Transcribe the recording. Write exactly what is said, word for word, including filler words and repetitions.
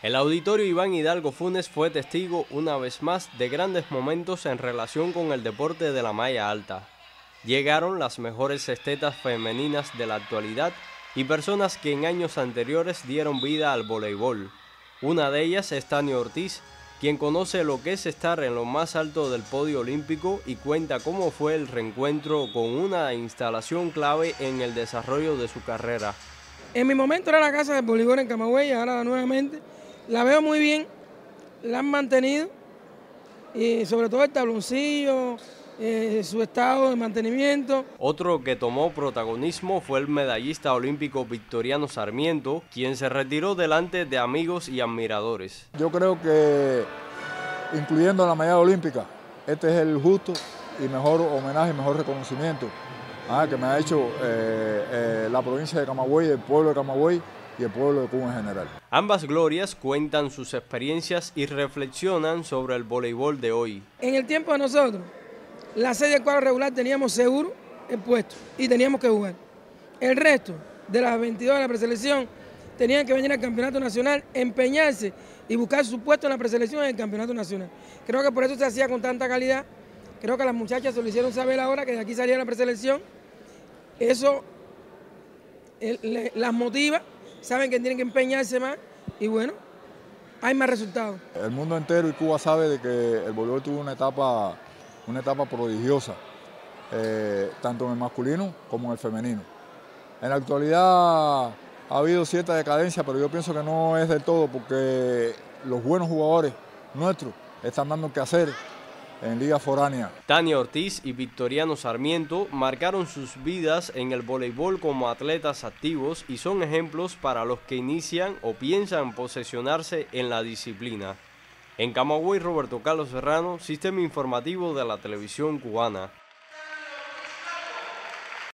El auditorio Iván Hidalgo Funes fue testigo una vez más de grandes momentos en relación con el deporte de la malla alta. Llegaron las mejores cestetas femeninas de la actualidad y personas que en años anteriores dieron vida al voleibol. Una de ellas es Tania Ortiz, quien conoce lo que es estar en lo más alto del podio olímpico y cuenta cómo fue el reencuentro con una instalación clave en el desarrollo de su carrera. En mi momento era la casa del voleibol en Camagüey, ahora nuevamente la veo muy bien, la han mantenido, y sobre todo el tabloncillo, eh, su estado de mantenimiento. Otro que tomó protagonismo fue el medallista olímpico Victoriano Sarmiento, quien se retiró delante de amigos y admiradores. Yo creo que, incluyendo la medalla olímpica, este es el justo y mejor homenaje, mejor reconocimiento ah, que me ha hecho eh, eh, la provincia de Camagüey, el pueblo de Camagüey y el pueblo de Cuba en general. Ambas glorias cuentan sus experiencias y reflexionan sobre el voleibol de hoy. En el tiempo de nosotros, la serie de cuadro regular teníamos seguro el puesto y teníamos que jugar. El resto de las veintidós de la preselección tenían que venir al campeonato nacional, empeñarse y buscar su puesto en la preselección en el campeonato nacional. Creo que por eso se hacía con tanta calidad. Creo que a las muchachas se lo hicieron saber ahora que de aquí salía la preselección. Eso el, le, las motiva. Saben que tienen que empeñarse más y bueno, hay más resultados. El mundo entero y Cuba sabe de que el voleibol tuvo una etapa, una etapa prodigiosa, eh, tanto en el masculino como en el femenino. En la actualidad ha habido cierta decadencia, pero yo pienso que no es del todo porque los buenos jugadores nuestros están dando que hacer en liga foránea. Tania Ortiz y Victoriano Sarmiento marcaron sus vidas en el voleibol como atletas activos y son ejemplos para los que inician o piensan posesionarse en la disciplina. En Camagüey, Roberto Carlos Serrano, Sistema Informativo de la Televisión Cubana.